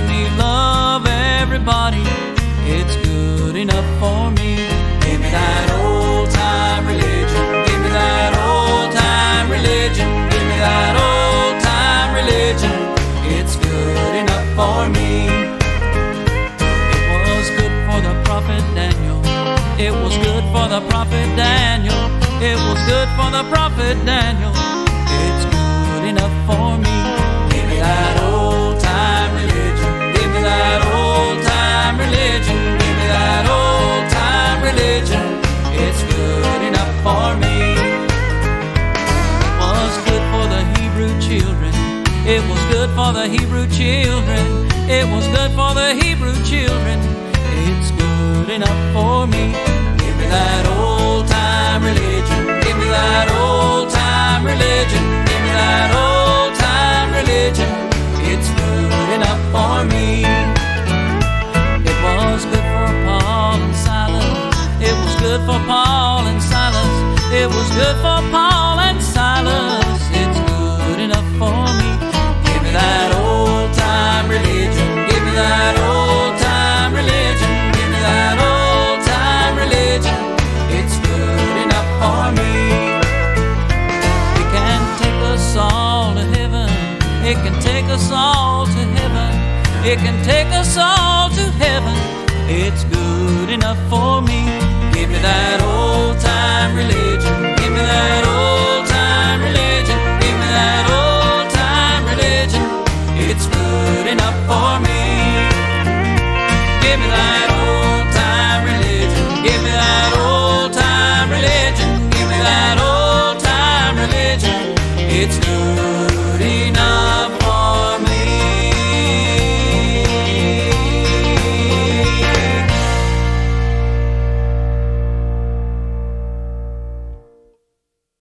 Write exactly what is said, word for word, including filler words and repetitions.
makes me love everybody. It's good enough for me. Give me that old time religion. Give me that old time religion. Give me that old time religion. It's good enough for me. It was good for the prophet Daniel. It was good for the prophet Daniel. It was good for the prophet Daniel. It's good enough for me. Give me that old time religion. Give me that old time religion. Give me that old time religion. It's good enough for me. It was good for the Hebrew children. It was good for the Hebrew children. It was good for the Hebrew children. It's good enough for me. Give me that old time religion. Give me that old time religion. Give me that old time religion. It's good enough for me. It was good for Paul and Silas. It was good for Paul and Silas. It was good for Paul and Silas. It's good enough for me. Give me that old time religion. Give me that old time religion. Give me that old time religion. It's good enough for me. It can take us all to heaven. It can take us all to heaven. It can take us all to heaven. It's good enough for me. Give me that old time religion. Give me that old time religion. Give me that old time religion. It's good enough for me. Give me that old time religion. Give me that old time religion. Give me that old time religion. It's good.